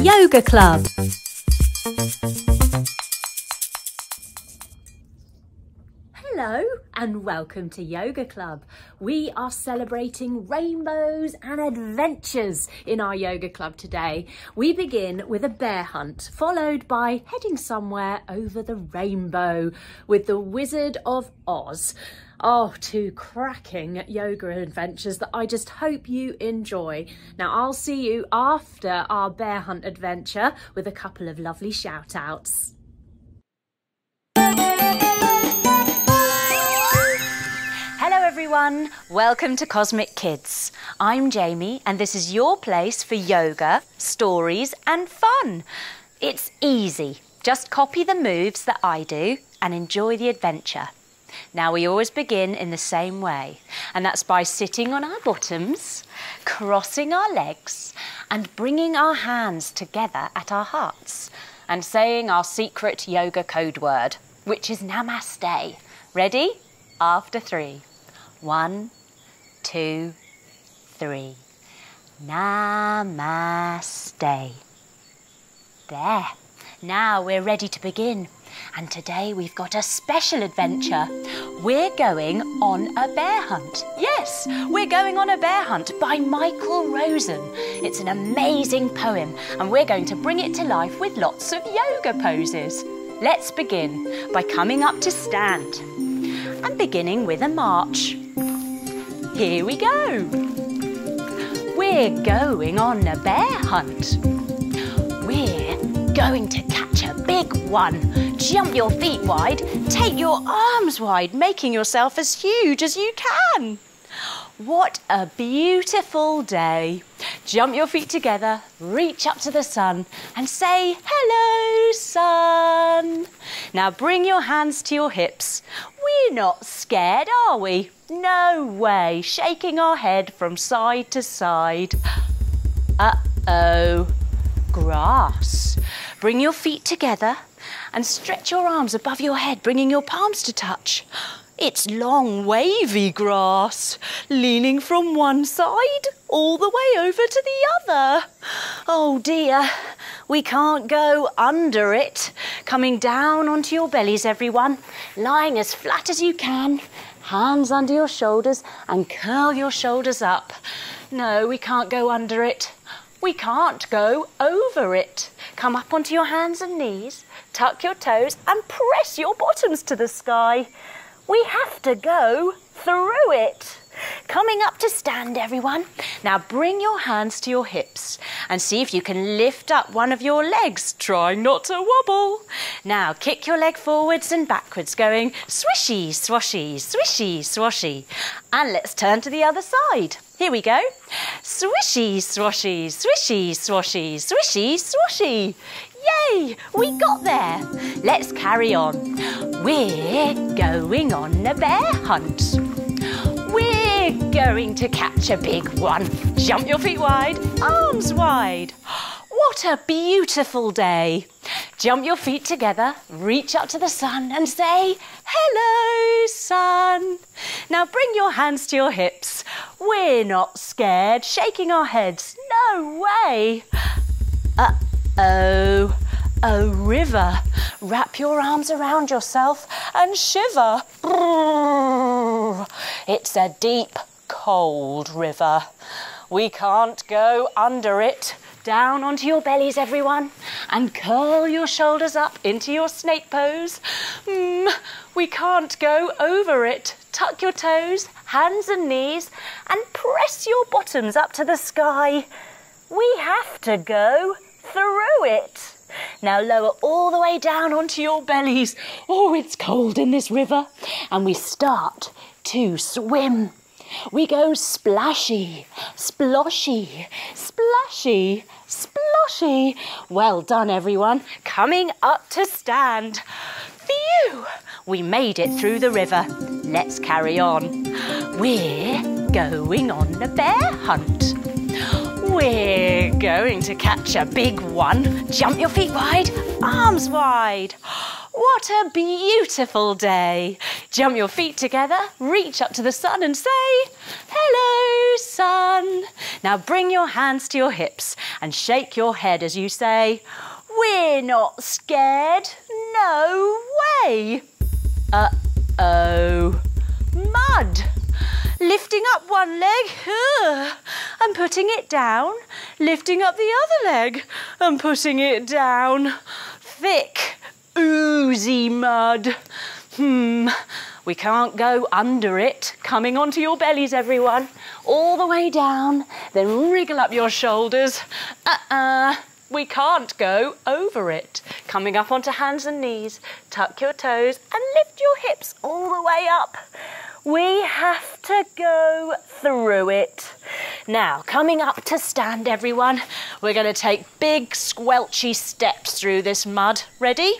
Yoga Club. Hello and welcome to Yoga Club. We are celebrating rainbows and adventures in our Yoga Club today. We begin with a bear hunt, followed by heading somewhere over the rainbow with the Wizard of Oz. Oh, two cracking yoga adventures that I just hope you enjoy. Now, I'll see you after our bear hunt adventure with a couple of lovely shout outs. Hello everyone, welcome to Cosmic Kids. I'm Jamie and this is your place for yoga, stories and fun. It's easy, just copy the moves that I do and enjoy the adventure. Now, we always begin in the same way, and that's by sitting on our bottoms, crossing our legs, and bringing our hands together at our hearts, and saying our secret yoga code word, which is Namaste. Ready? After three. 1, 2, 3. Namaste. There. Now we're ready to begin. And today we've got a special adventure. We're going on a bear hunt. Yes, we're going on a bear hunt by Michael Rosen. It's an amazing poem and we're going to bring it to life with lots of yoga poses. Let's begin by coming up to stand and beginning with a march. Here we go. We're going on a bear hunt. We're going to catch a big one. Jump your feet wide, take your arms wide, making yourself as huge as you can. What a beautiful day. Jump your feet together, reach up to the sun and say, hello, sun. Now bring your hands to your hips. We're not scared, are we? No way, shaking our head from side to side. Uh-oh, grass. Bring your feet together and stretch your arms above your head, bringing your palms to touch. It's long, wavy grass, leaning from one side all the way over to the other. Oh dear, we can't go under it. Coming down onto your bellies, everyone, lying as flat as you can, hands under your shoulders and curl your shoulders up. No, we can't go under it. We can't go over it. Come up onto your hands and knees, tuck your toes and press your bottoms to the sky. We have to go through it. Coming up to stand, everyone. Now bring your hands to your hips and see if you can lift up one of your legs, trying not to wobble. Now kick your leg forwards and backwards, going swishy, swashy, swishy, swashy. And let's turn to the other side. Here we go. Swishy, swashy, swishy, swashy, swishy, swashy. Yay, we got there. Let's carry on. We're going on a bear hunt. We're going to catch a big one. Jump your feet wide, arms wide. What a beautiful day. Jump your feet together, reach up to the sun and say, hello, sun. Now bring your hands to your hips. We're not scared, shaking our heads. No way. Oh, a river. Wrap your arms around yourself and shiver. Brrr. It's a deep, cold river. We can't go under it. Down onto your bellies, everyone, and curl your shoulders up into your snake pose. We can't go over it. Tuck your toes, hands and knees, and press your bottoms up to the sky. We have to go through it. Now lower all the way down onto your bellies. Oh, it's cold in this river. And we start to swim. We go splashy, sploshy, splashy, sploshy. Well done, everyone. Coming up to stand. Phew! We made it through the river. Let's carry on. We're going on a bear hunt. We're going to catch a big one. Jump your feet wide, arms wide. What a beautiful day. Jump your feet together, reach up to the sun and say, hello, sun. Now bring your hands to your hips and shake your head as you say, we're not scared, no way. Uh-oh, mud. Lifting up one leg, and putting it down. Lifting up the other leg, and putting it down. Thick, oozy mud. We can't go under it. Coming onto your bellies, everyone. All the way down, then wriggle up your shoulders. We can't go over it. Coming up onto hands and knees, tuck your toes and lift your hips all the way up. We have to go through it. Now, coming up to stand, everyone, we're going to take big, squelchy steps through this mud. Ready?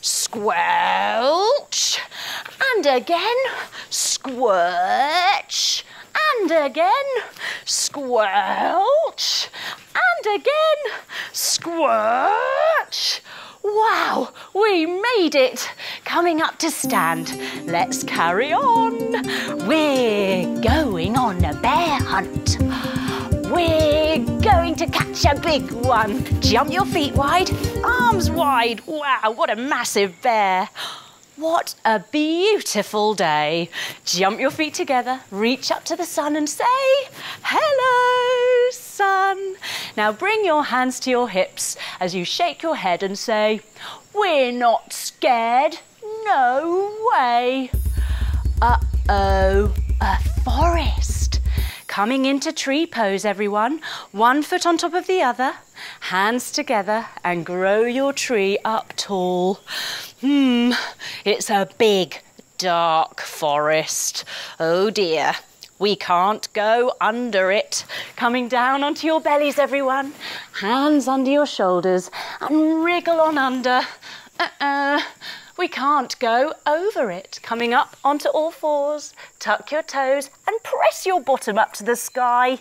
Squelch, and again, squelch, and again, squelch, and again, squelch. Wow, we made it. Coming up to stand. Let's carry on. We're going on a bear hunt. We're going to catch a big one. Jump your feet wide, arms wide. Wow, what a massive bear. What a beautiful day. Jump your feet together, reach up to the sun and say, hello, sun. Now bring your hands to your hips as you shake your head and say, we're not scared, no way. Uh-oh, a forest. Coming into tree pose, everyone. One foot on top of the other, hands together and grow your tree up tall. It's a big, dark forest. Oh dear, we can't go under it. Coming down onto your bellies, everyone. Hands under your shoulders and wriggle on under. We can't go over it. Coming up onto all fours, tuck your toes and press your bottom up to the sky.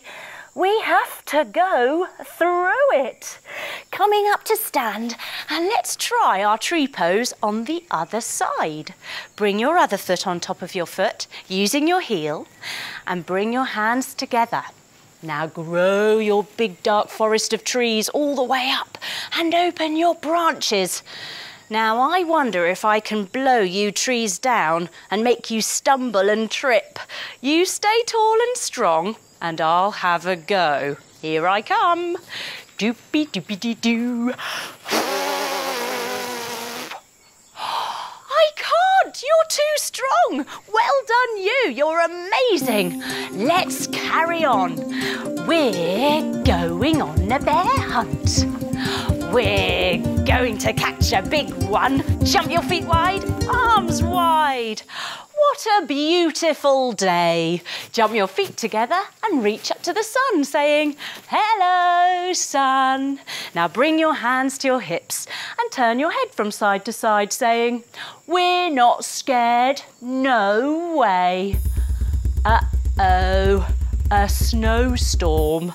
We have to go through it. Coming up to stand, and let's try our tree pose on the other side. Bring your other foot on top of your foot, using your heel, and bring your hands together. Now grow your big dark forest of trees all the way up and open your branches. Now I wonder if I can blow you trees down and make you stumble and trip. You stay tall and strong, and I'll have a go. Here I come. Doopy doopy dee doo. I can't, you're too strong. Well done you, you're amazing. Let's carry on. We're going on a bear hunt. We're going to catch a big one. Jump your feet wide, arms wide. What a beautiful day. Jump your feet together and reach up to the sun saying, hello, sun. Now bring your hands to your hips and turn your head from side to side saying, we're not scared, no way. Uh-oh, a snowstorm.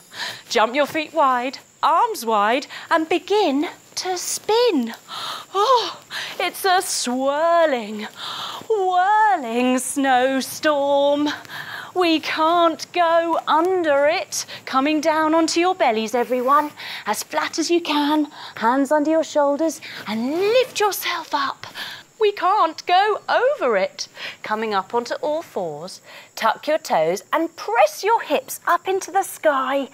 Jump your feet wide, arms wide and begin to spin. Oh, it's a swirling, whirling snowstorm. We can't go under it. Coming down onto your bellies, everyone, as flat as you can, hands under your shoulders and lift yourself up. We can't go over it. Coming up onto all fours, tuck your toes and press your hips up into the sky.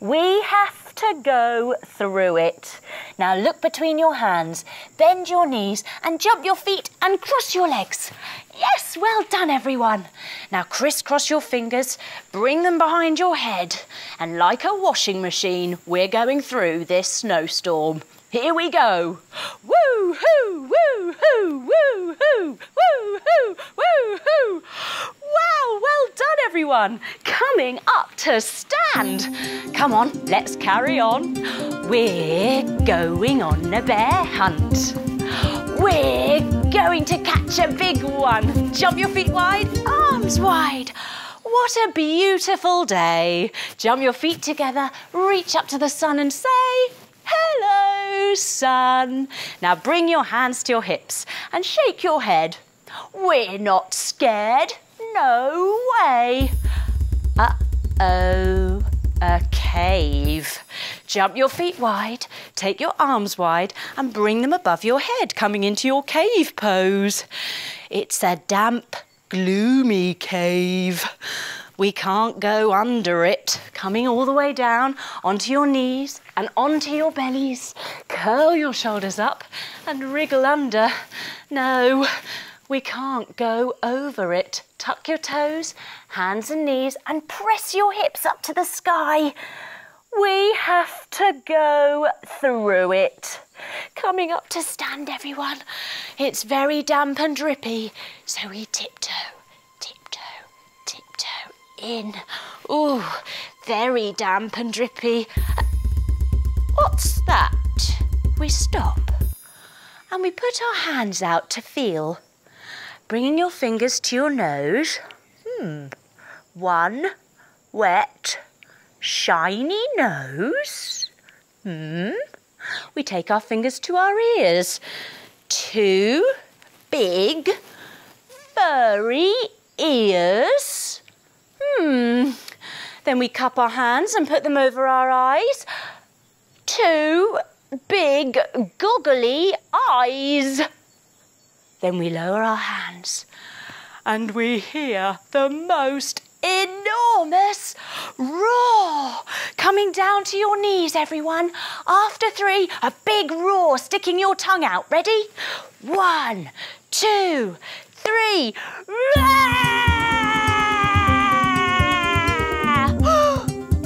We have to go through it. Now look between your hands, bend your knees and jump your feet and cross your legs. Yes, well done everyone. Now crisscross your fingers, bring them behind your head and like a washing machine, we're going through this snowstorm. Here we go. Woo hoo, woo hoo, woo hoo, woo hoo, woo hoo. Wow, well done everyone. Coming up to stand. Come on, let's carry on. We're going on a bear hunt. We're going to catch a big one. Jump your feet wide, arms wide. What a beautiful day. Jump your feet together, reach up to the sun and say, hello, you, son. Now bring your hands to your hips and shake your head. We're not scared. No way. Uh-oh, a cave. Jump your feet wide, take your arms wide and bring them above your head, coming into your cave pose. It's a damp, gloomy cave. We can't go under it. Coming all the way down onto your knees and onto your bellies. Curl your shoulders up and wriggle under. No, we can't go over it. Tuck your toes, hands and knees, and press your hips up to the sky. We have to go through it. Coming up to stand, everyone. It's very damp and drippy, so we tiptoe, tiptoe, tiptoe in. Ooh, very damp and drippy. What's that? We stop and we put our hands out to feel. Bringing your fingers to your nose. One wet, shiny nose. We take our fingers to our ears. Two big, furry ears. Then we cup our hands and put them over our eyes. Two big, goggly eyes. Then we lower our hands and we hear the most enormous roar coming down to your knees, everyone. After three, a big roar, sticking your tongue out. Ready? 1, 2, 3. Roar!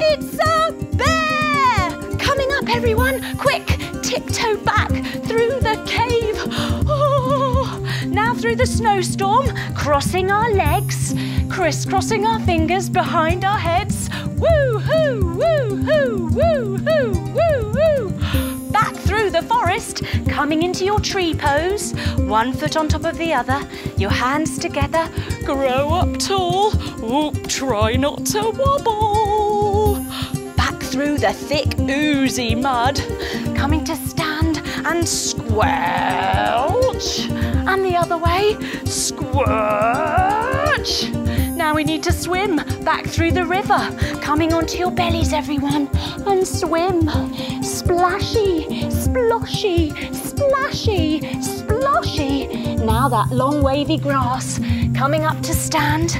It's a bear! Coming up, everyone. Quick, tiptoe back through the cave. Now through the snowstorm, crossing our legs, crisscrossing our fingers behind our heads. Woo-hoo, woo-hoo, woo-hoo, woo-hoo. Back through the forest, coming into your tree pose. One foot on top of the other, your hands together. Grow up tall. Oop, try not to wobble. Back through the thick, oozy mud, coming to stand and squelch. And the other way, squelch. Now we need to swim back through the river, coming onto your bellies, everyone, and swim. Splashy, splashy, splashy, splashy. Now that long wavy grass, coming up to stand,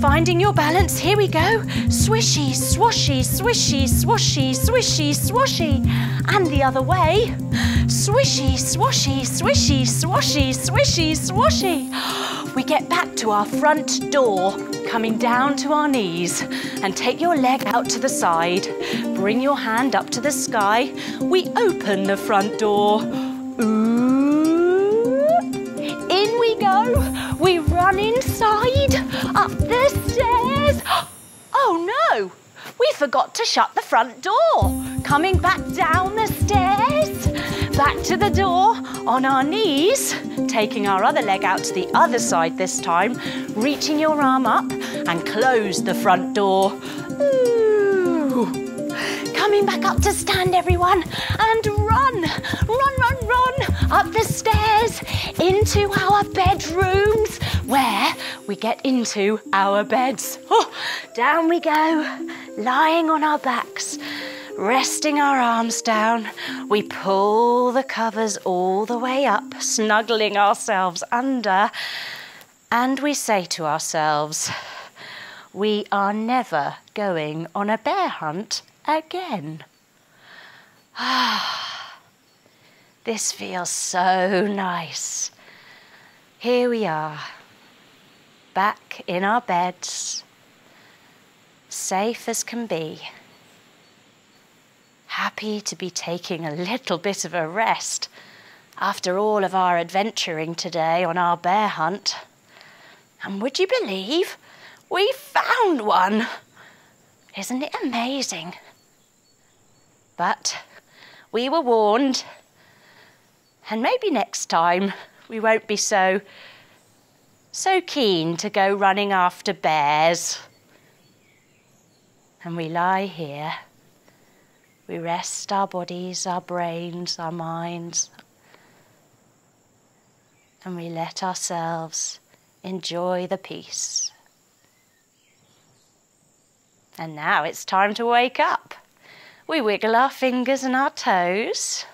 finding your balance. Here we go. Swishy, swashy, swishy, swashy, swishy, swashy. And the other way. Swishy, swashy, swishy, swashy, swishy, swashy. We get back to our front door, coming down to our knees, and take your leg out to the side. Bring your hand up to the sky. We open the front door. Ooh. In we go. We run inside, up the stairs. Oh no, we forgot to shut the front door. Coming back down the stairs, back to the door, on our knees, taking our other leg out to the other side this time, reaching your arm up and close the front door. Ooh. Coming back up to stand, everyone, and run, run, run, run up the stairs into our bedrooms, where we get into our beds. Oh, down we go, lying on our backs. Resting our arms down, we pull the covers all the way up, snuggling ourselves under, and we say to ourselves, we are never going on a bear hunt again. Ah, this feels so nice. Here we are, back in our beds, safe as can be. Happy to be taking a little bit of a rest after all of our adventuring today on our bear hunt. And would you believe we found one? Isn't it amazing? But we were warned, and maybe next time we won't be so keen to go running after bears. And we lie here We rest our bodies, our brains, our minds, and we let ourselves enjoy the peace. And now it's time to wake up. We wiggle our fingers and our toes.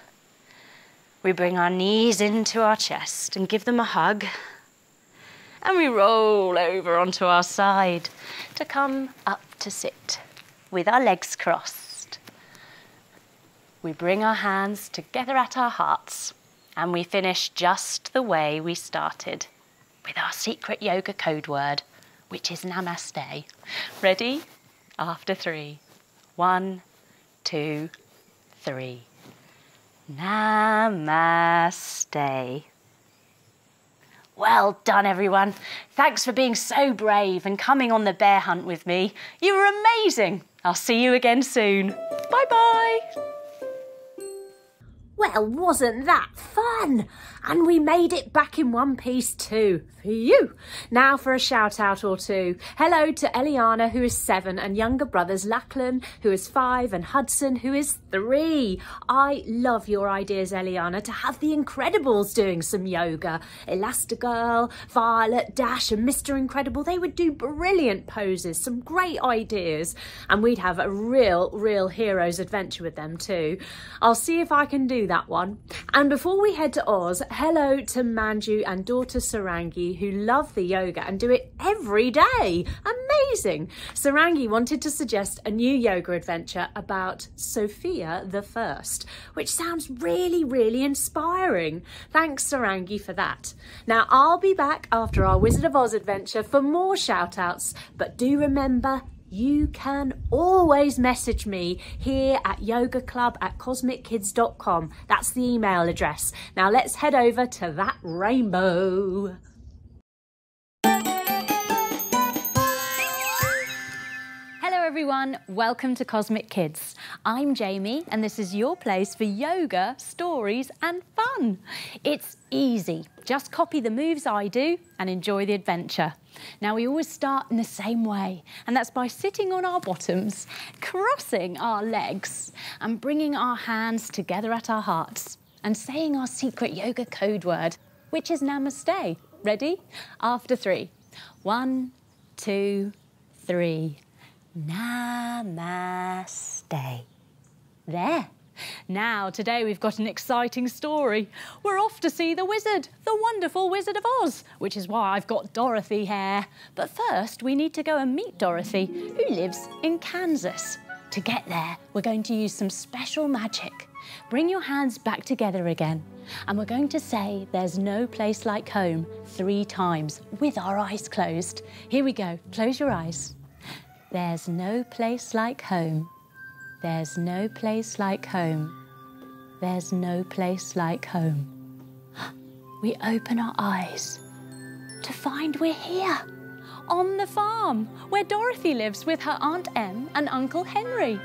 We bring our knees into our chest and give them a hug. And we roll over onto our side to come up to sit with our legs crossed. We bring our hands together at our hearts and we finish just the way we started with our secret yoga code word, which is Namaste. Ready? After three. 1, 2, 3. Namaste. Well done, everyone. Thanks for being so brave and coming on the bear hunt with me. You were amazing. I'll see you again soon. Bye-bye. Well, wasn't that fun? And we made it back in one piece too, for you. Now for a shout out or two. Hello to Eliana, who is 7, and younger brothers Lachlan, who is 5, and Hudson, who is 3. I love your ideas, Eliana, to have the Incredibles doing some yoga. Elastigirl, Violet, Dash, and Mr. Incredible, they would do brilliant poses, some great ideas, and we'd have a real hero's adventure with them too. I'll see if I can do that one. And before we head to Oz, hello to Manju and daughter Sarangi, who love the yoga and do it every day. Amazing. Sarangi wanted to suggest a new yoga adventure about Sophia the First, which sounds really inspiring. Thanks, Sarangi, for that. Now I'll be back after our Wizard of Oz adventure for more shout outs, but do remember, you can always message me here at yogaclub@cosmickids.com. That's the email address. Now let's head over to that rainbow. Hello everyone, welcome to Cosmic Kids. I'm Jamie and this is your place for yoga, stories and fun. It's easy. Just copy the moves I do and enjoy the adventure. Now we always start in the same way, and that's by sitting on our bottoms, crossing our legs and bringing our hands together at our hearts and saying our secret yoga code word, which is Namaste. Ready? After 3. 1, 2, 3. Namaste. There. Now, today we've got an exciting story. We're off to see the wizard, the wonderful Wizard of Oz, which is why I've got Dorothy hair. But first, we need to go and meet Dorothy, who lives in Kansas. To get there, we're going to use some special magic. Bring your hands back together again, and we're going to say "There's no place like home" 3 times with our eyes closed. Here we go, close your eyes. There's no place like home. There's no place like home. There's no place like home. We open our eyes to find we're here, on the farm where Dorothy lives with her Aunt Em and Uncle Henry.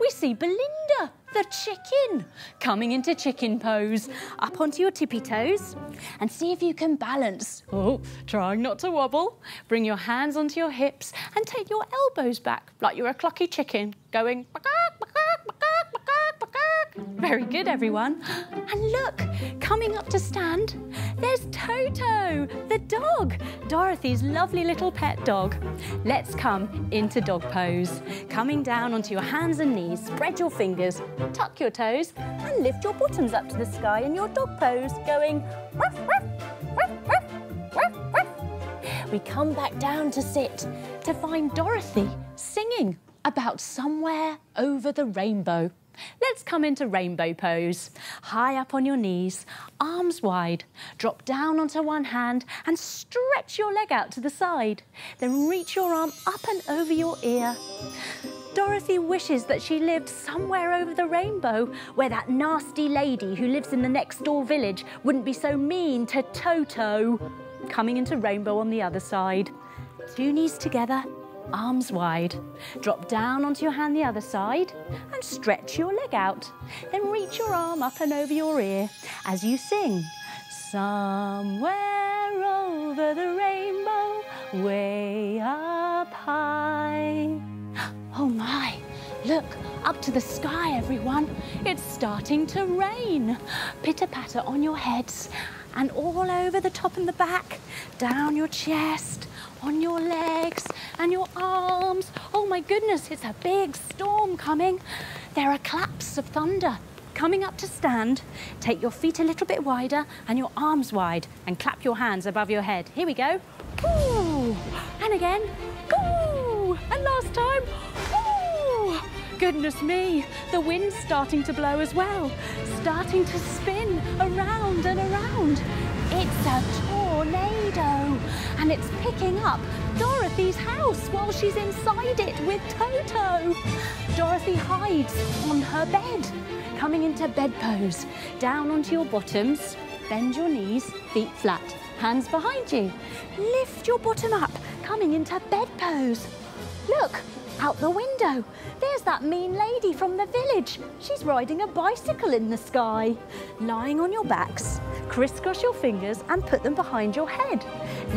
We see Belinda, the chicken, coming into chicken pose. Up onto your tippy toes and see if you can balance. Oh, trying not to wobble. Bring your hands onto your hips and take your elbows back like you're a clucky chicken going. Very good, everyone. And look, coming up to stand, there's Toto, the dog, Dorothy's lovely little pet dog. Let's come into dog pose. Coming down onto your hands and knees, spread your fingers, tuck your toes, and lift your bottoms up to the sky in your dog pose, going woof, woof, woof, woof, woof, woof. We come back down to sit to find Dorothy singing about somewhere over the rainbow. Let's come into rainbow pose. High up on your knees, arms wide. Drop down onto one hand and stretch your leg out to the side. Then reach your arm up and over your ear. Dorothy wishes that she lived somewhere over the rainbow where that nasty lady who lives in the next door village wouldn't be so mean to Toto. Coming into rainbow on the other side. 2 knees together. Arms wide. Drop down onto your hand the other side and stretch your leg out. Then reach your arm up and over your ear as you sing. Somewhere over the rainbow, way up high. Oh my, look, up to the sky, everyone. It's starting to rain. Pitter-patter on your heads and all over the top and the back, down your chest, on your legs and your arms. Oh my goodness, it's a big storm coming. There are claps of thunder. Coming up to stand, take your feet a little bit wider and your arms wide and clap your hands above your head. Here we go. Ooh. And again. Ooh. And last time. Ooh. Goodness me, the wind's starting to blow as well. Starting to spin around and around. It's a tornado and it's picking up Dorothy's house while she's inside it with Toto. Dorothy hides on her bed. Coming into bed pose, down onto your bottoms, bend your knees, feet flat, hands behind you. Lift your bottom up, coming into bed pose. Look, out the window, there's that mean lady from the village. She's riding a bicycle in the sky. Lying on your backs, crisscross your fingers and put them behind your head.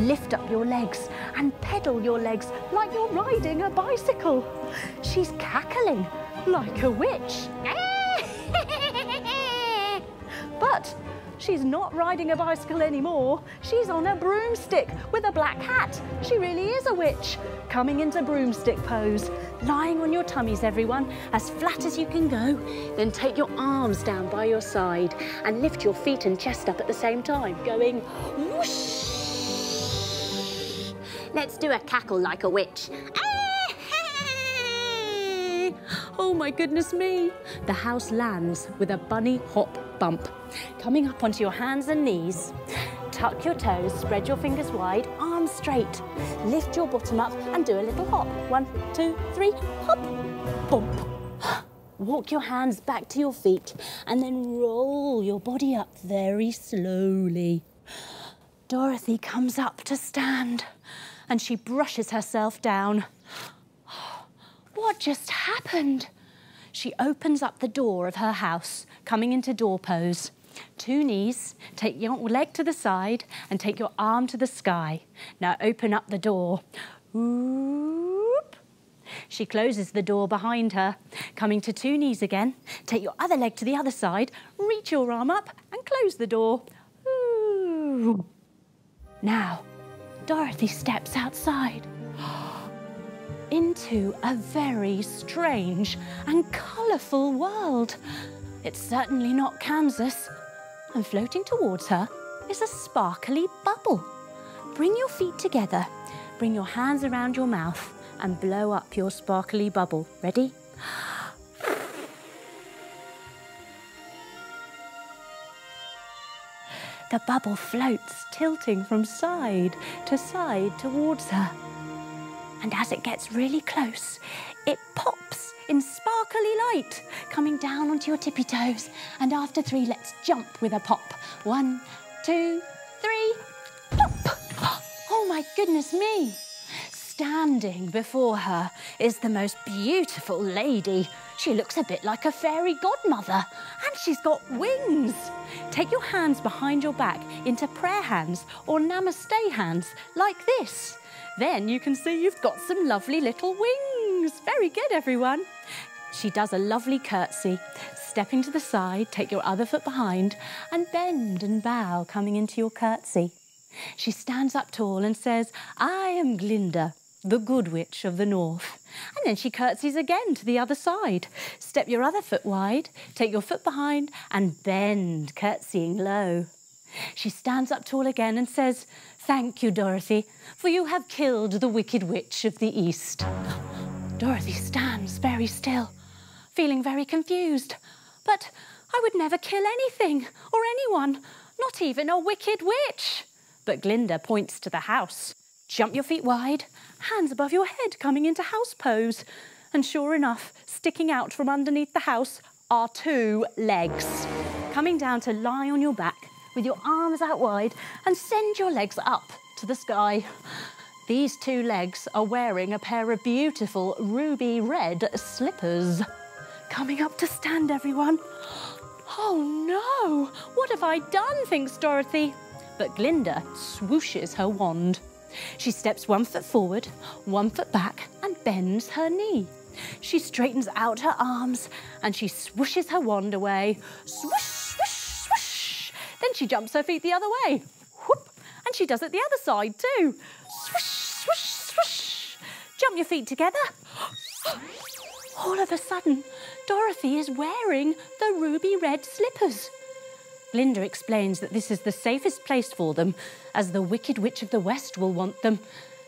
Lift up your legs and pedal your legs like you're riding a bicycle. She's cackling like a witch. But she's not riding a bicycle anymore. She's on a broomstick with a black hat. She really is a witch. Coming into broomstick pose, lying on your tummies, everyone, as flat as you can go. Then take your arms down by your side and lift your feet and chest up at the same time, going whoosh. Let's do a cackle like a witch. Oh my goodness me. The house lands with a bunny hop bump. Coming up onto your hands and knees, tuck your toes, spread your fingers wide, arms straight. Lift your bottom up and do a little hop. 1, 2, 3, hop, bump. Walk your hands back to your feet and then roll your body up very slowly. Dorothy comes up to stand and she brushes herself down. What just happened? She opens up the door of her house, coming into door pose. Two knees, take your leg to the side and take your arm to the sky. Now open up the door. Oop. She closes the door behind her. Coming to two knees again, take your other leg to the other side, reach your arm up and close the door. Ooh. Now, Dorothy steps outside. Into a very strange and colourful world. It's certainly not Kansas. And floating towards her is a sparkly bubble. Bring your feet together, bring your hands around your mouth and blow up your sparkly bubble. Ready? The bubble floats, tilting from side to side towards her. And as it gets really close, it pops in sparkly light, coming down onto your tippy toes. And after three, let's jump with a pop. 1, 2, 3, pop! Oh my goodness me! Standing before her is the most beautiful lady. She looks a bit like a fairy godmother, and she's got wings. Take your hands behind your back into prayer hands or namaste hands like this. Then you can see you've got some lovely little wings. Very good, everyone. She does a lovely curtsy, stepping to the side, take your other foot behind and bend and bow, coming into your curtsy. She stands up tall and says, I am Glinda, the Good Witch of the North. And then she curtsies again to the other side. Step your other foot wide, take your foot behind and bend, curtsying low. She stands up tall again and says, Thank you, Dorothy, for you have killed the Wicked Witch of the East. Dorothy stands very still, feeling very confused. But I would never kill anything or anyone, not even a wicked witch. But Glinda points to the house. Jump your feet wide, hands above your head, coming into house pose. And sure enough, sticking out from underneath the house are two legs. Coming down to lie on your back, with your arms out wide and send your legs up to the sky. These two legs are wearing a pair of beautiful ruby red slippers. Coming up to stand, everyone. Oh no, what have I done, thinks Dorothy. But Glinda swooshes her wand. She steps 1 foot forward, 1 foot back and bends her knee. She straightens out her arms and she swooshes her wand away. Swoosh, swoosh, swoosh. Then she jumps her feet the other way. Whoop. And she does it the other side too. Swoosh, swoosh, swoosh. Jump your feet together. All of a sudden, Dorothy is wearing the ruby red slippers. Glinda explains that this is the safest place for them, as the Wicked Witch of the West will want them.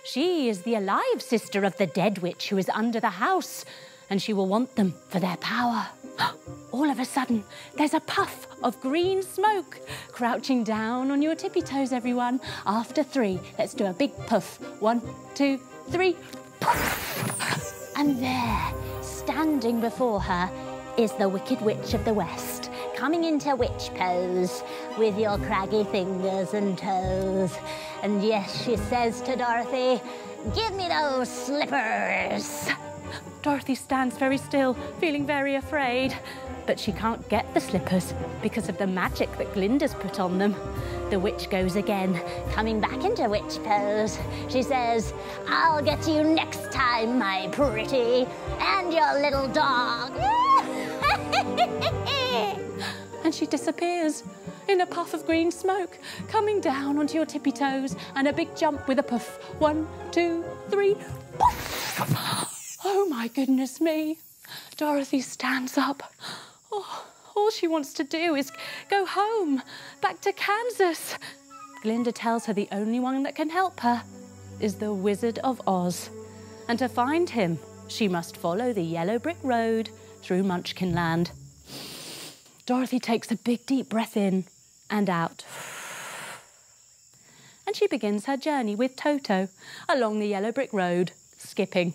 She is the alive sister of the dead witch who is under the house, and she will want them for their power. All of a sudden, there's a puff of green smoke. Crouching down on your tippy toes, everyone. After three, let's do a big puff. 1, 2, 3, puff. And there, standing before her, is the Wicked Witch of the West, coming into witch pose with your craggy fingers and toes. And yes, she says to Dorothy, "Give me those slippers." Dorothy stands very still, feeling very afraid, but she can't get the slippers because of the magic that Glinda's put on them. The witch goes again, coming back into witch pose. She says, "I'll get you next time, my pretty, and your little dog." And she disappears in a puff of green smoke, coming down onto your tippy toes and a big jump with a puff. 1, 2, 3, puff! Oh my goodness me. Dorothy stands up. Oh, all she wants to do is go home, back to Kansas. Glinda tells her the only one that can help her is the Wizard of Oz. And to find him, she must follow the yellow brick road through Munchkinland. Dorothy takes a big deep breath in and out. And she begins her journey with Toto along the yellow brick road, skipping.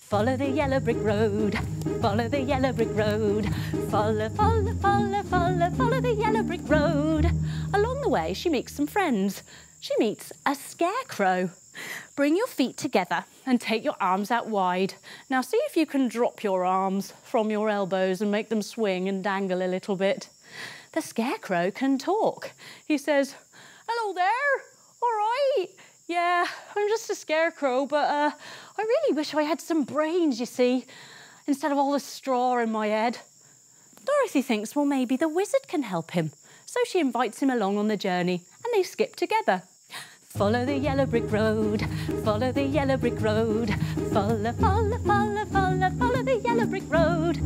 Follow the yellow brick road, follow the yellow brick road, follow, follow, follow, follow, follow the yellow brick road. Along the way, she meets some friends. She meets a scarecrow. Bring your feet together and take your arms out wide. Now see if you can drop your arms from your elbows and make them swing and dangle a little bit. The scarecrow can talk. He says, "Hello there, all right? Yeah, I'm just a scarecrow, but I really wish I had some brains, you see, instead of all the straw in my head." Dorothy thinks, well, maybe the wizard can help him. So she invites him along on the journey and they skip together. Follow the yellow brick road, follow the yellow brick road, follow, follow, follow, follow, follow the yellow brick road.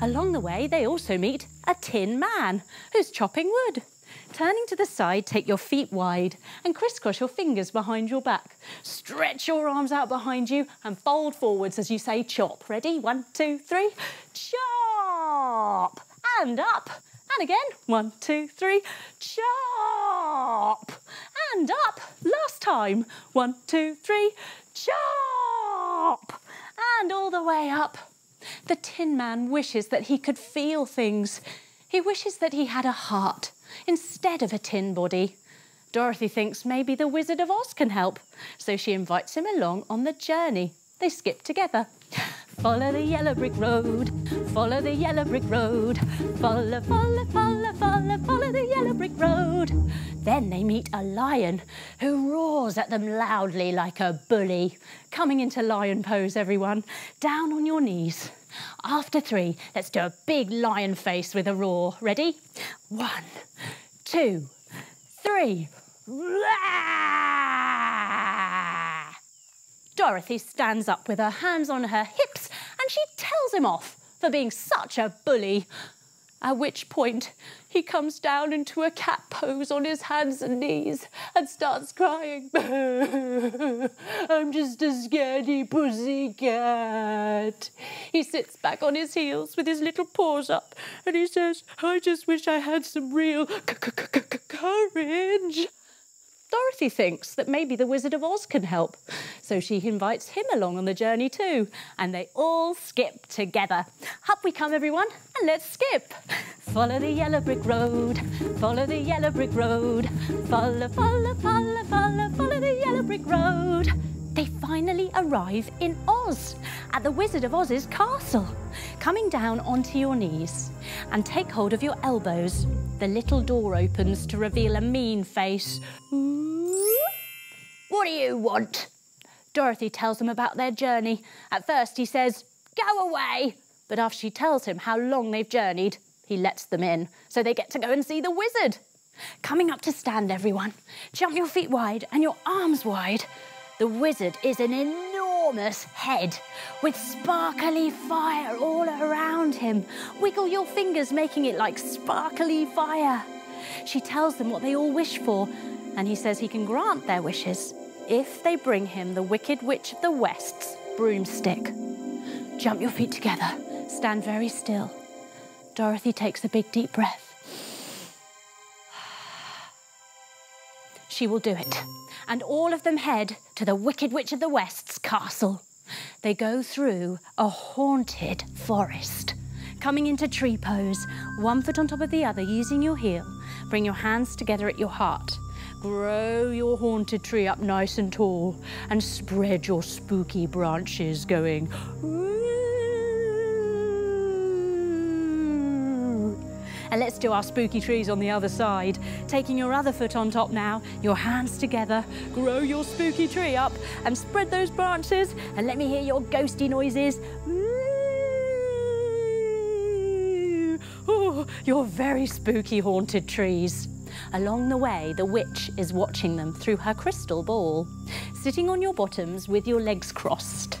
Along the way, they also meet a tin man who's chopping wood. Turning to the side, take your feet wide and crisscross your fingers behind your back. Stretch your arms out behind you and fold forwards as you say chop. Ready? 1, 2, 3, chop! And up. And again, 1, 2, 3, chop! And up, last time, 1, 2, 3, chop! And all the way up. The Tin Man wishes that he could feel things. He wishes that he had a heart instead of a tin body. Dorothy thinks maybe the Wizard of Oz can help, so she invites him along on the journey. They skip together. Follow the yellow brick road, follow the yellow brick road, follow, follow, follow, follow, follow the yellow brick road. Then they meet a lion who roars at them loudly like a bully. Coming into lion pose, everyone. Down on your knees. After three, let's do a big lion face with a roar. Ready? 1, 2, 3. Roar! Dorothy stands up with her hands on her hips and she tells him off for being such a bully. At which point, he comes down into a cat pose on his hands and knees and starts crying. "I'm just a scaredy pussy cat." He sits back on his heels with his little paws up and he says, "I just wish I had some real courage." Dorothy thinks that maybe the Wizard of Oz can help, so she invites him along on the journey too, and they all skip together. Up we come, everyone, and let's skip. Follow the yellow brick road, follow the yellow brick road, follow, follow, follow, follow, follow the yellow brick road. They finally arrive in Oz, at the Wizard of Oz's castle. Coming down onto your knees and take hold of your elbows. The little door opens to reveal a mean face. "What do you want?" Dorothy tells them about their journey. At first he says, go away. But after she tells him how long they've journeyed, he lets them in, so they get to go and see the wizard. Coming up to stand, everyone. Jump your feet wide and your arms wide. The wizard is an enormous head with sparkly fire all around him. Wiggle your fingers, making it like sparkly fire. She tells them what they all wish for, and he says he can grant their wishes if they bring him the Wicked Witch of the West's broomstick. Jump your feet together. Stand very still. Dorothy takes a big deep breath. She will do it. And all of them head to the Wicked Witch of the West's castle. They go through a haunted forest. Coming into tree pose, one foot on top of the other using your heel. Bring your hands together at your heart. Grow your haunted tree up nice and tall and spread your spooky branches going ooh. And let's do our spooky trees on the other side. Taking your other foot on top now, your hands together, grow your spooky tree up and spread those branches and let me hear your ghosty noises. Ooh. Ooh, your very spooky haunted trees. Along the way, the witch is watching them through her crystal ball. Sitting on your bottoms with your legs crossed.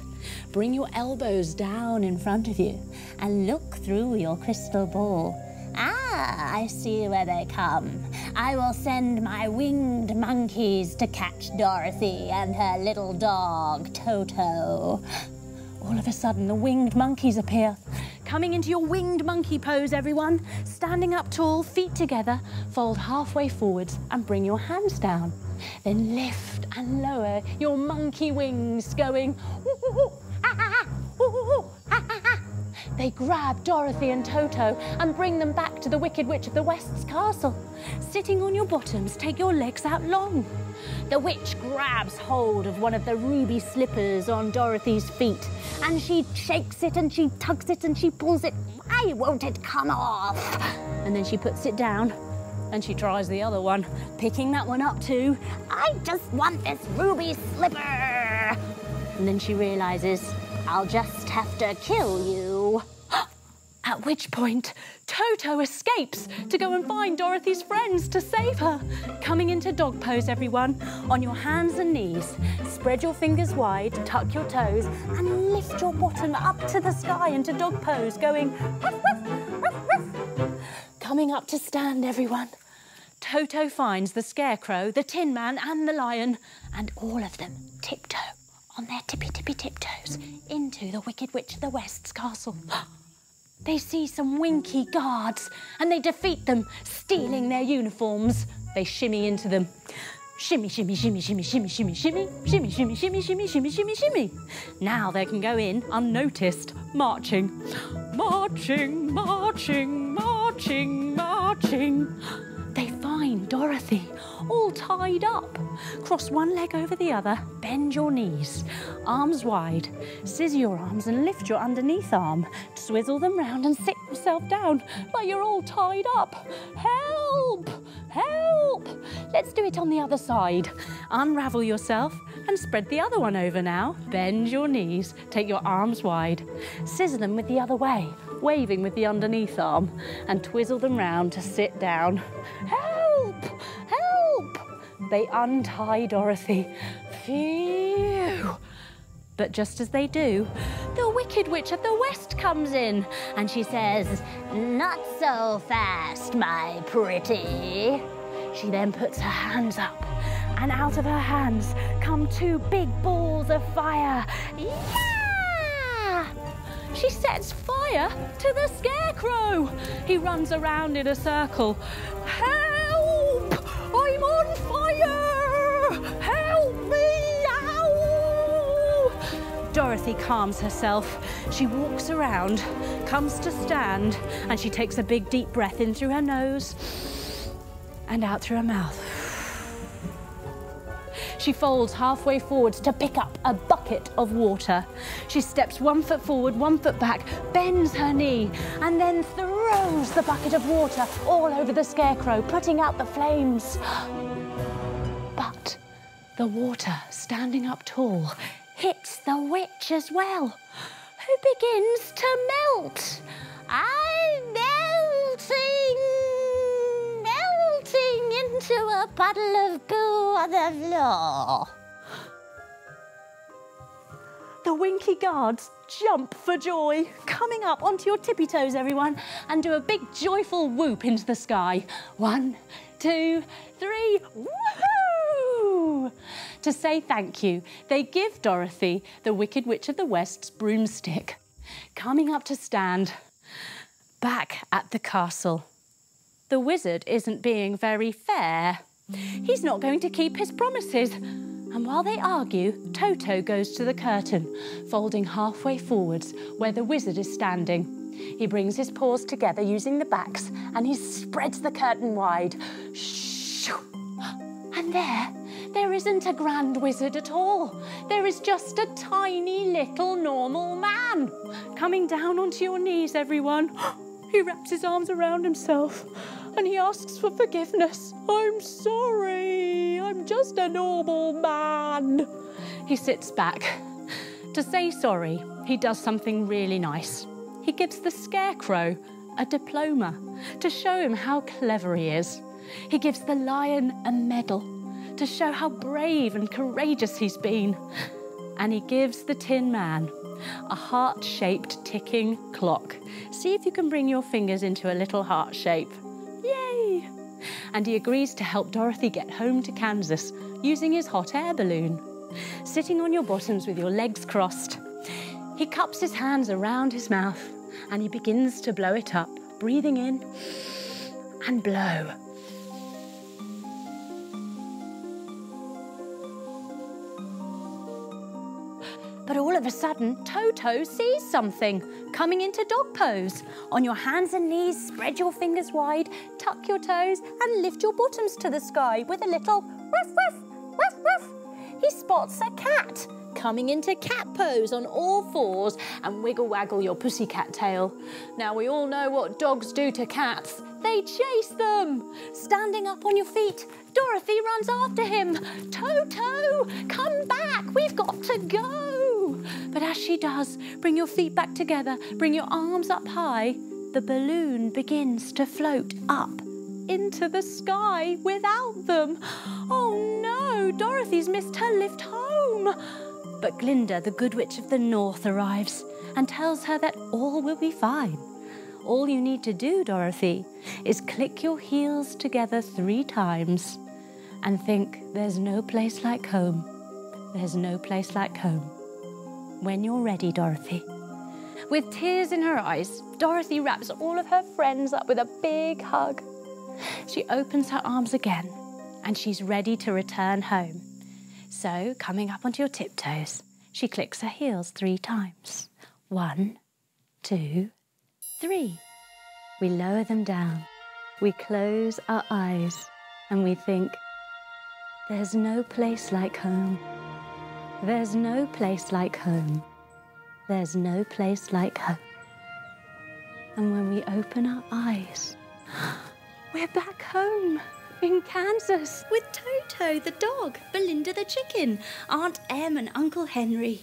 Bring your elbows down in front of you and look through your crystal ball. Ah, I see where they come. I will send my winged monkeys to catch Dorothy and her little dog, Toto. All of a sudden, the winged monkeys appear. Coming into your winged monkey pose, everyone. Standing up tall, feet together, fold halfway forwards and bring your hands down. Then lift and lower your monkey wings, going ooh, ah, ah, ooh, ah, ah, ah. They grab Dorothy and Toto and bring them back to the Wicked Witch of the West's castle. Sitting on your bottoms, take your legs out long. The witch grabs hold of one of the ruby slippers on Dorothy's feet and she shakes it and she tugs it and she pulls it. Why won't it come off? And then she puts it down and she tries the other one, picking that one up too. I just want this ruby slipper. And then she realizes, I'll just have to kill you. At which point, Toto escapes to go and find Dorothy's friends to save her. Coming into dog pose, everyone, on your hands and knees. Spread your fingers wide, tuck your toes, and lift your bottom up to the sky into dog pose, going woof, woof, woof, woof. Coming up to stand, everyone. Toto finds the Scarecrow, the Tin Man, and the Lion, and all of them tiptoe on their tippy-tippy-tiptoes into the Wicked Witch of the West's castle. They see some winky guards and they defeat them, stealing their uniforms. They shimmy into them. Shimmy, shimmy, shimmy, shimmy, shimmy, shimmy, shimmy, shimmy, shimmy, shimmy, shimmy, shimmy, shimmy, shimmy. Now they can go in unnoticed, marching. Marching, marching, marching, marching. They find Dorothy, all tied up. Cross one leg over the other, bend your knees, arms wide. Scissor your arms and lift your underneath arm. Swizzle them round and sit yourself down like you're all tied up. Help! Help! Let's do it on the other side. Unravel yourself and spread the other one over now. Bend your knees, take your arms wide. Scissor them with the other way, waving with the underneath arm, and twizzle them round to sit down. Help! Help! They untie Dorothy. Phew! But just as they do, the Wicked Witch of the West comes in and she says, "Not so fast, my pretty." She then puts her hands up and out of her hands come two big balls of fire. Yeah! She sets fire to the Scarecrow. He runs around in a circle. Help! I'm on fire! Help me! Ow! Dorothy calms herself. She walks around, comes to stand, and she takes a big deep breath in through her nose and out through her mouth. She folds halfway forwards to pick up a bucket of water. She steps one foot forward, one foot back, bends her knee, and then throws the bucket of water all over the Scarecrow, putting out the flames. But the water, standing up tall, hits the witch as well. who begins to melt. I'm melting into a puddle of goo on the floor. The Winky Guards jump for joy, coming up onto your tippy toes, everyone, and do a big joyful whoop into the sky. 1, 2, 3, woohoo! To say thank you, they give Dorothy, the Wicked Witch of the West's broomstick, coming up to stand back at the castle. The wizard isn't being very fair. He's not going to keep his promises. And while they argue, Toto goes to the curtain, folding halfway forwards where the wizard is standing. He brings his paws together using the backs and he spreads the curtain wide. Shoo! And there isn't a grand wizard at all. There is just a tiny little normal man coming down onto your knees, everyone. He wraps his arms around himself and he asks for forgiveness. I'm sorry, I'm just a normal man. He sits back. To say sorry, he does something really nice. He gives the Scarecrow a diploma to show him how clever he is. He gives the Lion a medal to show how brave and courageous he's been. And he gives the Tin Man a heart-shaped ticking clock. See if you can bring your fingers into a little heart shape. Yay! And he agrees to help Dorothy get home to Kansas using his hot air balloon. Sitting on your bottoms with your legs crossed, he cups his hands around his mouth and he begins to blow it up, breathing in and blow. But all of a sudden, Toto sees something coming into dog pose. On your hands and knees, spread your fingers wide, tuck your toes and lift your bottoms to the sky with a little woof, woof, woof, woof. He spots a cat coming into cat pose on all fours and wiggle waggle your pussycat tail. Now we all know what dogs do to cats. They chase them. Standing up on your feet, Dorothy runs after him. Toto, come back, we've got to go. But as she does, bring your feet back together, bring your arms up high. The balloon begins to float up into the sky without them. Oh no, Dorothy's missed her lift home. But Glinda, the Good Witch of the North, arrives and tells her that all will be fine. All you need to do, Dorothy, is click your heels together 3 times and think, there's no place like home. There's no place like home. When you're ready, Dorothy. With tears in her eyes, Dorothy wraps all of her friends up with a big hug. She opens her arms again and she's ready to return home. So, coming up onto your tiptoes, she clicks her heels 3 times. 1, 2, 3. We lower them down. We close our eyes and we think, there's no place like home. There's no place like home. There's no place like home. And when we open our eyes, we're back home. In Kansas, with Toto the dog, Belinda the chicken, Aunt Em and Uncle Henry.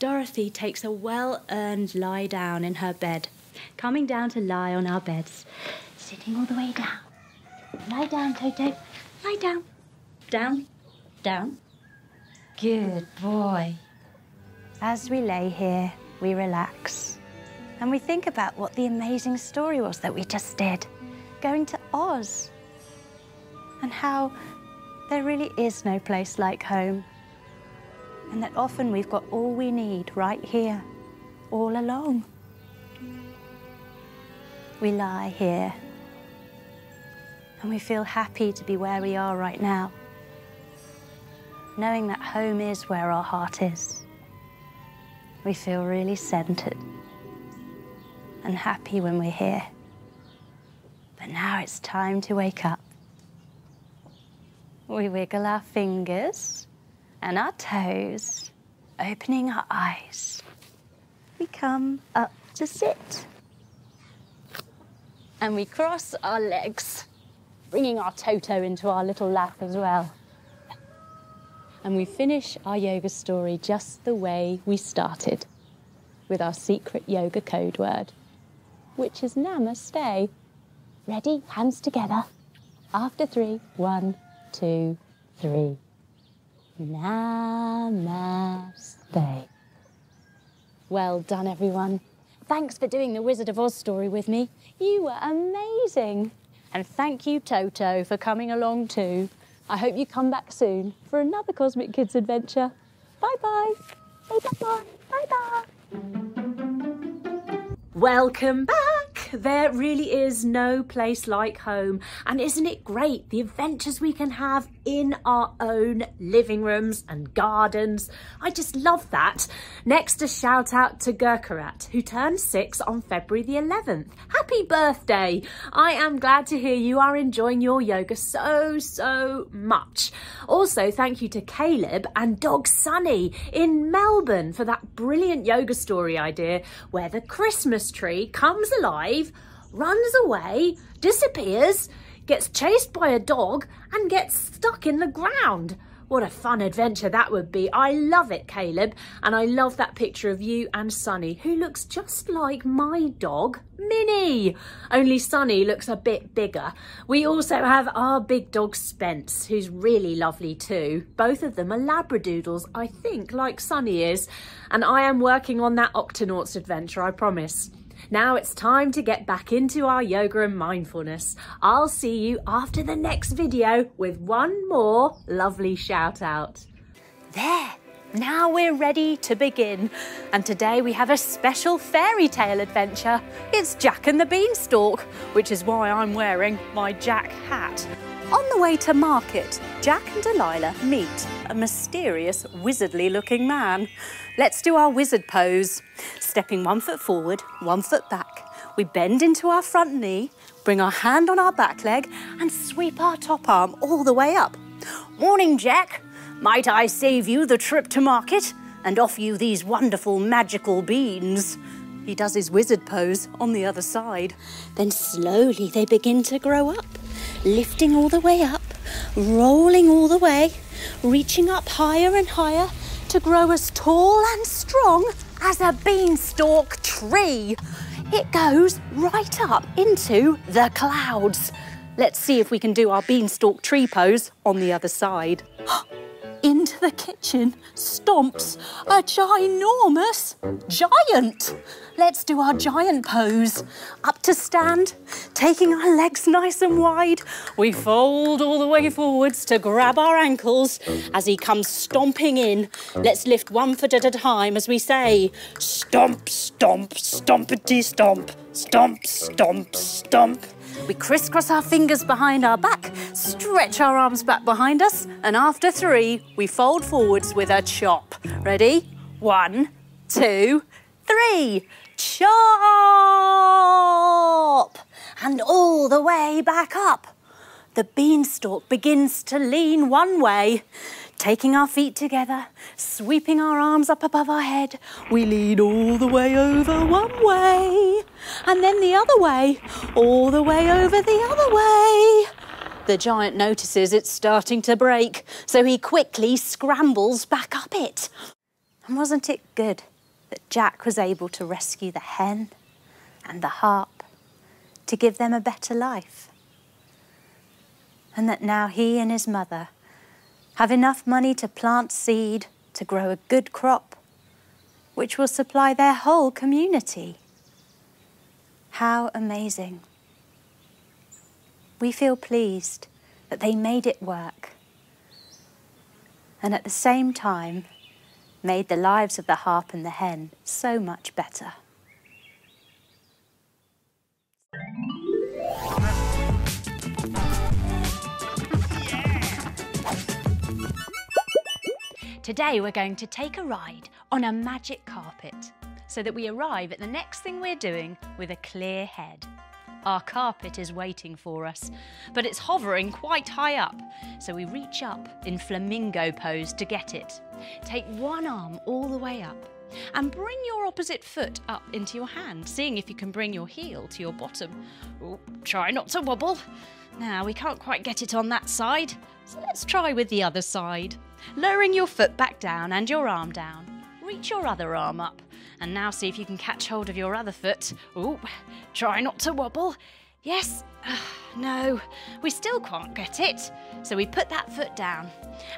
Dorothy takes a well-earned lie down in her bed. Coming down to lie on our beds. Sitting all the way down. Lie down, Toto. Lie down. Down. Down. Good boy. As we lay here, we relax. And we think about what the amazing story was that we just did. Going to Oz. And how there really is no place like home. And that often we've got all we need right here, all along. We lie here and we feel happy to be where we are right now, knowing that home is where our heart is. We feel really centered and happy when we're here. But now it's time to wake up. We wiggle our fingers and our toes, opening our eyes. We come up to sit. And we cross our legs, bringing our Toto into our little lap as well. And we finish our yoga story just the way we started, with our secret yoga code word, which is Namaste. Ready? Hands together. After three. 1, 2, 3. Namaste. Well done, everyone. Thanks for doing the Wizard of Oz story with me. You were amazing. And thank you, Toto, for coming along too. I hope you come back soon for another Cosmic Kids adventure. Bye-bye. Bye-bye. Bye-bye. Welcome back. There really is no place like home. And isn't it great, the adventures we can have in our own living rooms and gardens? I just love that. Next, a shout out to Gurkarat, who turned 6 on February the 11th. Happy birthday. I am glad to hear you are enjoying your yoga so, so much. Also, thank you to Caleb and dog Sunny in Melbourne for that brilliant yoga story idea where the Christmas tree comes alive, runs away, disappears, gets chased by a dog and gets stuck in the ground. What a fun adventure that would be. I love it, Caleb. And I love that picture of you and Sunny, who looks just like my dog, Minnie. Only Sunny looks a bit bigger. We also have our big dog, Spence, who's really lovely too. Both of them are Labradoodles, I think, like Sunny is. And I am working on that Octonauts adventure, I promise. Now it's time to get back into our yoga and mindfulness. I'll see you after the next video with one more lovely shout out. There, now we're ready to begin. And today we have a special fairy tale adventure. It's Jack and the Beanstalk, which is why I'm wearing my Jack hat. On the way to market, Jack and Delilah meet a mysterious, wizardly-looking man. Let's do our wizard pose. Stepping 1 foot forward, 1 foot back. We bend into our front knee, bring our hand on our back leg, and sweep our top arm all the way up. Morning, Jack. Might I save you the trip to market and offer you these wonderful magical beans? He does his wizard pose on the other side. Then slowly they begin to grow up, lifting all the way up, rolling all the way, reaching up higher and higher to grow as tall and strong as a beanstalk tree. It goes right up into the clouds. Let's see if we can do our beanstalk tree pose on the other side. Into the kitchen stomps a ginormous giant. Let's do our giant pose. Up to stand, taking our legs nice and wide. We fold all the way forwards to grab our ankles as he comes stomping in. Let's lift 1 foot at a time as we say, stomp, stomp, stompity stomp, stomp, stomp, stomp. We crisscross our fingers behind our back, stretch our arms back behind us, and after 3, we fold forwards with a chop. Ready? 1, 2, 3. Chop! And all the way back up. The beanstalk begins to lean one way. Taking our feet together, sweeping our arms up above our head, we lean all the way over one way, and then the other way, all the way over the other way. The giant notices it's starting to break, so he quickly scrambles back up it. And wasn't it good that Jack was able to rescue the hen and the harp to give them a better life? And that now he and his mother have enough money to plant seed, to grow a good crop, which will supply their whole community. How amazing. We feel pleased that they made it work and at the same time made the lives of the harp and the hen so much better. Today we're going to take a ride on a magic carpet so that we arrive at the next thing we're doing with a clear head. Our carpet is waiting for us, but it's hovering quite high up, so we reach up in flamingo pose to get it. Take one arm all the way up and bring your opposite foot up into your hand, seeing if you can bring your heel to your bottom. Oh, try not to wobble. Now, we can't quite get it on that side, so let's try with the other side. Lowering your foot back down and your arm down. Reach your other arm up And now see if you can catch hold of your other foot. Ooh, try not to wobble. Yes, no, we still can't get it. So we put that foot down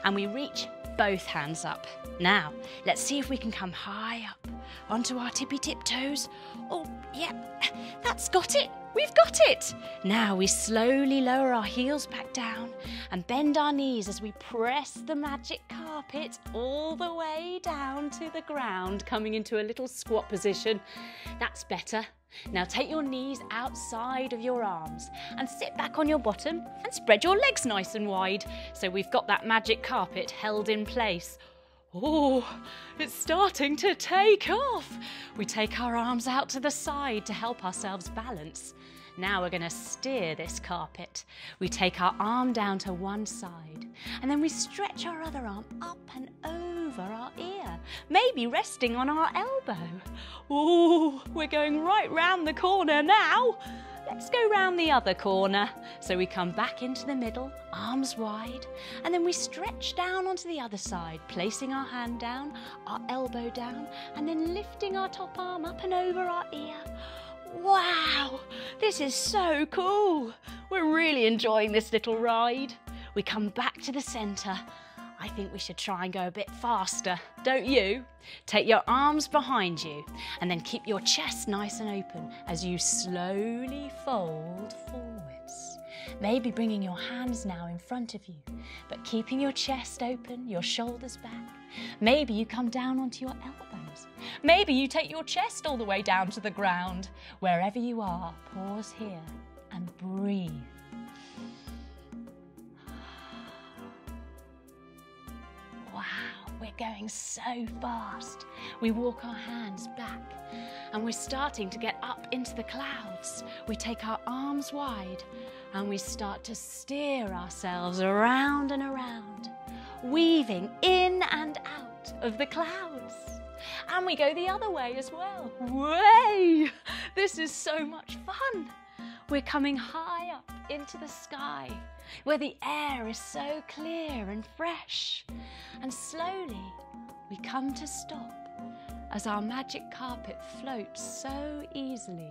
and we reach both hands up. Now, let's see if we can come high up onto our tippy-tip-toes. Oh, yeah, that's got it. We've got it. Now we slowly lower our heels back down and bend our knees as we press the magic carpet all the way down to the ground, coming into a little squat position. That's better. Now take your knees outside of your arms and sit back on your bottom and spread your legs nice and wide. So we've got that magic carpet held in place. Oh, it's starting to take off. We take our arms out to the side to help ourselves balance. Now we're going to steer this carpet. We take our arm down to one side and then we stretch our other arm up and over our ear, maybe resting on our elbow. Oh, we're going right round the corner now. Let's go round the other corner. So we come back into the middle, arms wide, and then we stretch down onto the other side, placing our hand down, our elbow down, and then lifting our top arm up and over our ear. Wow, this is so cool. We're really enjoying this little ride. We come back to the centre. I think we should try and go a bit faster, don't you? Take your arms behind you and then keep your chest nice and open as you slowly fold forwards. Maybe bringing your hands now in front of you, but keeping your chest open, your shoulders back. Maybe you come down onto your elbows. Maybe you take your chest all the way down to the ground. Wherever you are, pause here and breathe. Wow, we're going so fast. We walk our hands back and we're starting to get up into the clouds. We take our arms wide and we start to steer ourselves around and around, weaving in and out of the clouds. And we go the other way as well. Way! This is so much fun. We're coming high up into the sky, where the air is so clear and fresh. And slowly we come to stop as our magic carpet floats so easily.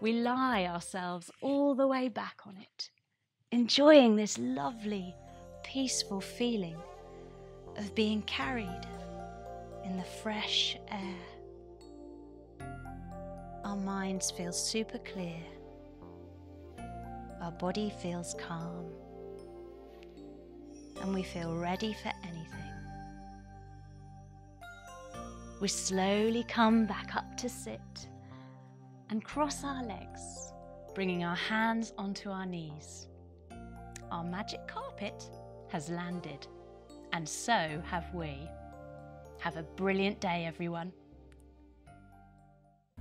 We lie ourselves all the way back on it, enjoying this lovely, peaceful feeling of being carried in the fresh air. Our minds feel super clear. Our body feels calm and we feel ready for anything. We slowly come back up to sit and cross our legs, bringing our hands onto our knees. Our magic carpet has landed, and so have we. Have a brilliant day, everyone.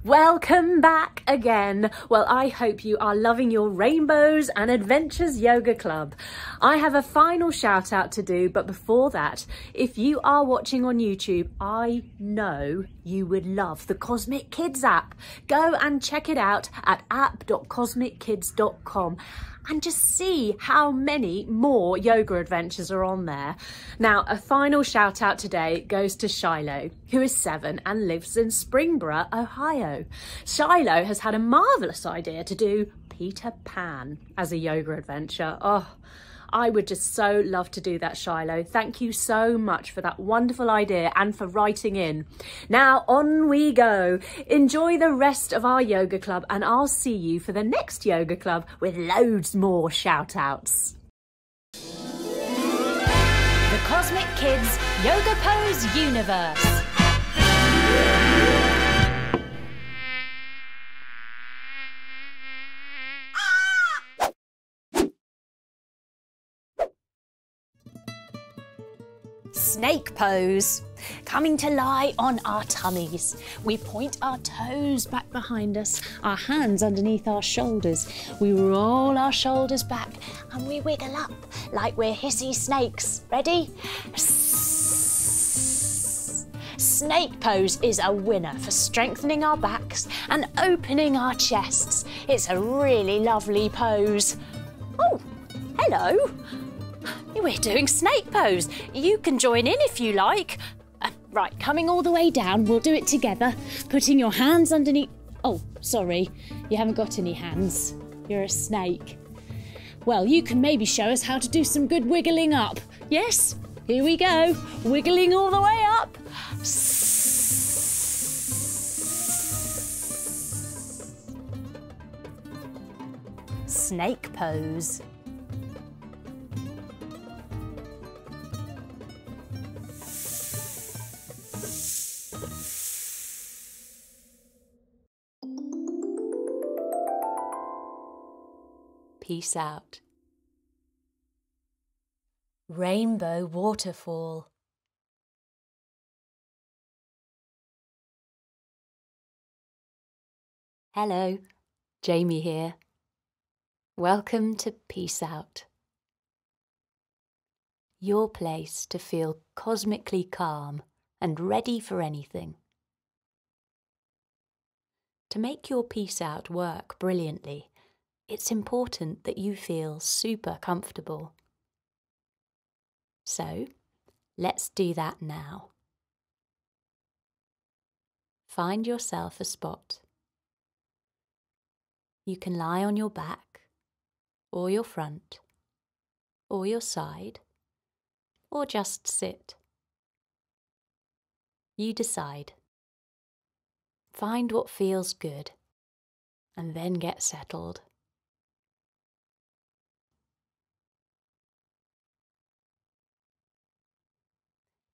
Welcome back again. Well, I hope you are loving your Rainbows and Adventures Yoga Club. I have a final shout out to do, but before that, if you are watching on YouTube, I know you would love the Cosmic Kids app. Go and check it out at app.cosmickids.com and just see how many more yoga adventures are on there. Now, a final shout out today goes to Shiloh, who is 7 and lives in Springboro, Ohio. Shiloh has had a marvellous idea to do Peter Pan as a yoga adventure. Oh, I would just so love to do that, Shiloh. Thank you so much for that wonderful idea and for writing in. Now on we go. Enjoy the rest of our yoga club and I'll see you for the next yoga club with loads more shout outs. The Cosmic Kids Yoga Pose Universe. Snake pose. Coming to lie on our tummies. We point our toes back behind us, our hands underneath our shoulders. We roll our shoulders back and we wiggle up like we're hissy snakes. Ready? Snake pose is a winner for strengthening our backs and opening our chests. It's a really lovely pose. Oh, hello. We're doing snake pose. You can join in if you like. Right, coming all the way down, we'll do it together. Putting your hands underneath... Oh, sorry, you haven't got any hands. You're a snake. Well, you can maybe show us how to do some good wiggling up. Yes? Here we go. Wiggling all the way up. Snake pose. Peace out. Rainbow waterfall. Hello, Jamie here. Welcome to Peace Out. Your place to feel cosmically calm and ready for anything. To make your Peace Out work brilliantly, it's important that you feel super comfortable. So, let's do that now. Find yourself a spot. You can lie on your back, or your front, or your side, or just sit. You decide. Find what feels good, and then get settled.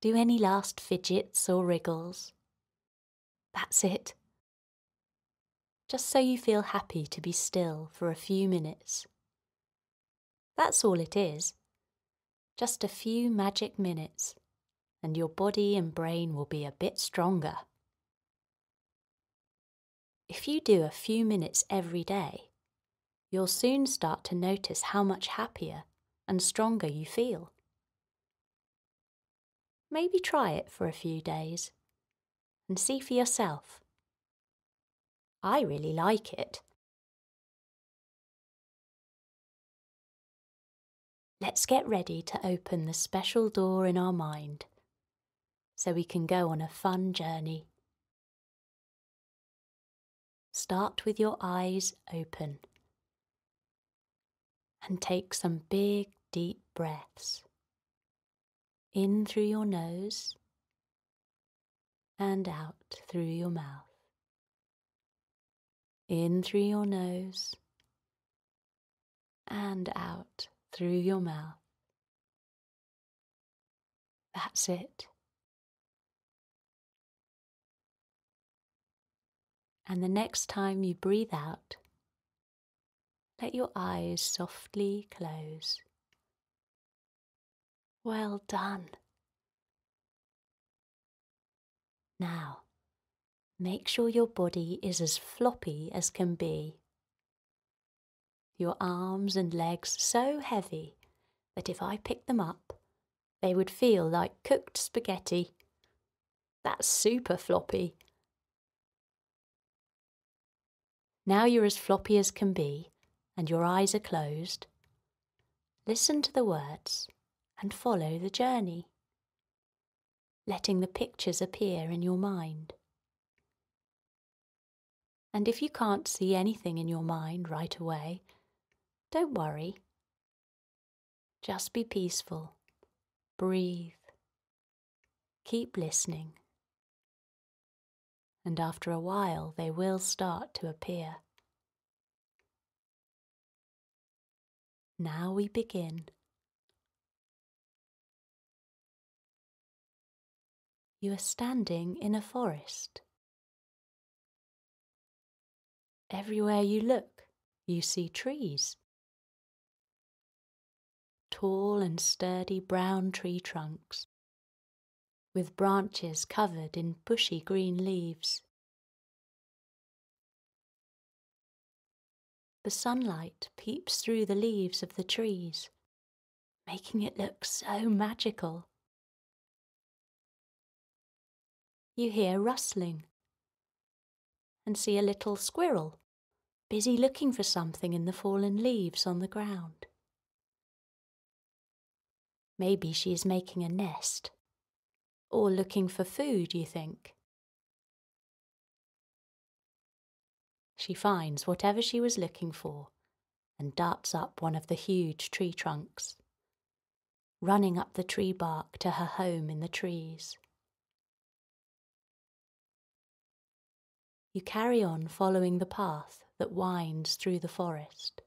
Do any last fidgets or wriggles. That's it. Just so you feel happy to be still for a few minutes. That's all it is. Just a few magic minutes, and your body and brain will be a bit stronger. If you do a few minutes every day, you'll soon start to notice how much happier and stronger you feel. Maybe try it for a few days and see for yourself. I really like it. Let's get ready to open the special door in our mind so we can go on a fun journey. Start with your eyes open and take some big, deep breaths. In through your nose and out through your mouth. In through your nose and out through your mouth. That's it. And the next time you breathe out, let your eyes softly close. Well done. Now, make sure your body is as floppy as can be. Your arms and legs so heavy that if I picked them up, they would feel like cooked spaghetti. That's super floppy. Now you're as floppy as can be, and your eyes are closed. Listen to the words. And follow the journey, letting the pictures appear in your mind. And if you can't see anything in your mind right away, don't worry. Just be peaceful, breathe, keep listening. And after a while, they will start to appear. Now we begin. You are standing in a forest. Everywhere you look, you see trees. Tall and sturdy brown tree trunks, with branches covered in bushy green leaves. The sunlight peeps through the leaves of the trees, making it look so magical. You hear rustling and see a little squirrel busy looking for something in the fallen leaves on the ground. Maybe she is making a nest or looking for food, you think? She finds whatever she was looking for and darts up one of the huge tree trunks, running up the tree bark to her home in the trees. You carry on following the path that winds through the forest.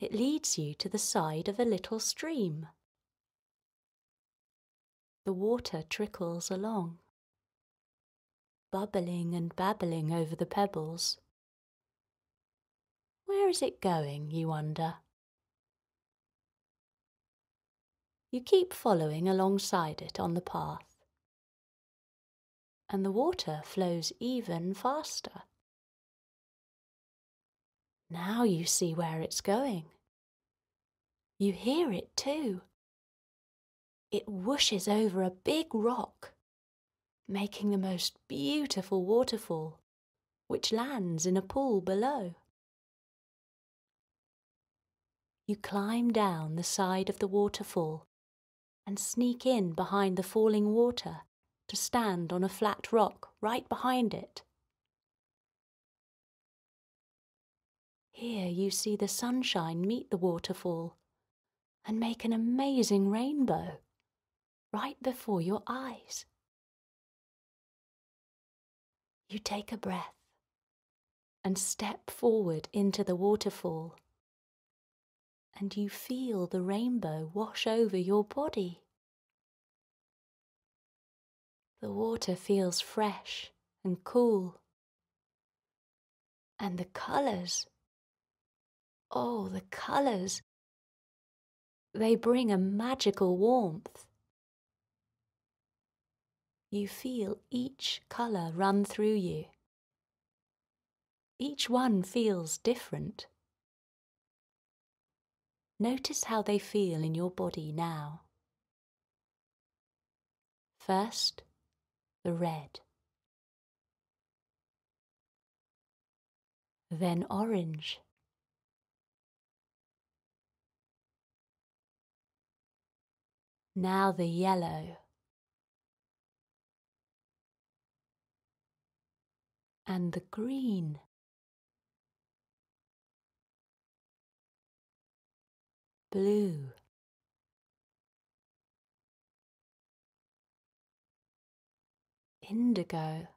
It leads you to the side of a little stream. The water trickles along, bubbling and babbling over the pebbles. Where is it going, you wonder? You keep following alongside it on the path, and the water flows even faster. Now you see where it's going. You hear it too. It whooshes over a big rock, making the most beautiful waterfall, which lands in a pool below. You climb down the side of the waterfall and sneak in behind the falling water to stand on a flat rock right behind it. Here you see the sunshine meet the waterfall and make an amazing rainbow right before your eyes. You take a breath and step forward into the waterfall, and you feel the rainbow wash over your body. The water feels fresh and cool, and the colours. Oh, the colours! They bring a magical warmth. You feel each colour run through you. Each one feels different. Notice how they feel in your body now. First, the red. Then orange. Now the yellow, and the green, blue, indigo,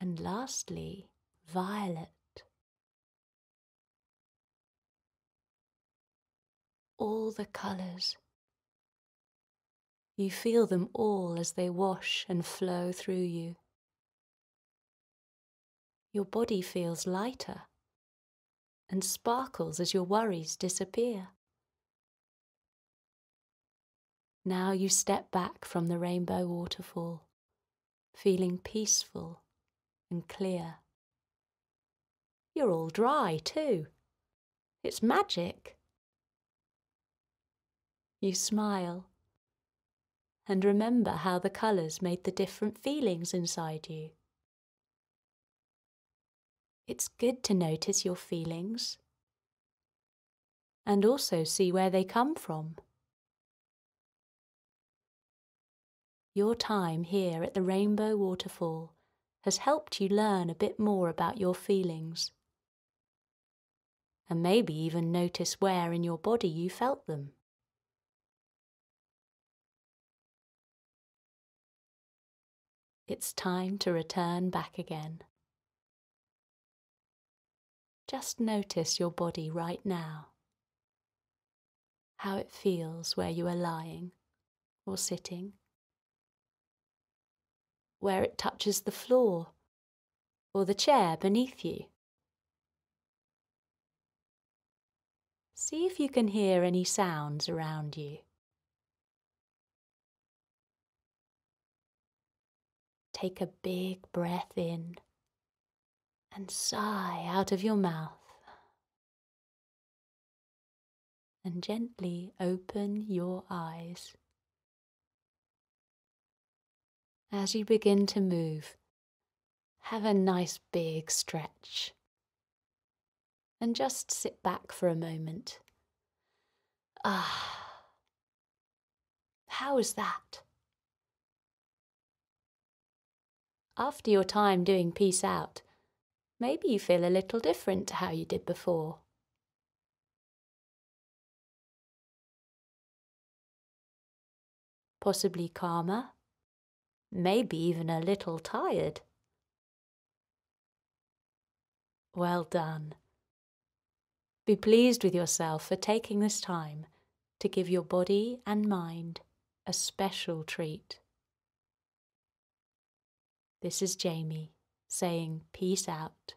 and lastly, violet. All the colours. You feel them all as they wash and flow through you. Your body feels lighter and sparkles as your worries disappear. Now you step back from the rainbow waterfall, feeling peaceful and clear. You're all dry too. It's magic. You smile and remember how the colours made the different feelings inside you. It's good to notice your feelings and also see where they come from. Your time here at the Rainbow Waterfall has helped you learn a bit more about your feelings and maybe even notice where in your body you felt them. It's time to return back again. Just notice your body right now, how it feels where you are lying or sitting, where it touches the floor or the chair beneath you. See if you can hear any sounds around you. Take a big breath in and sigh out of your mouth, and gently open your eyes. As you begin to move, have a nice big stretch and just sit back for a moment Ah. How is that? After your time doing Peace Out, maybe you feel a little different to how you did before. Possibly calmer, maybe even a little tired. Well done. Be pleased with yourself for taking this time to give your body and mind a special treat. This is Jamie saying peace out.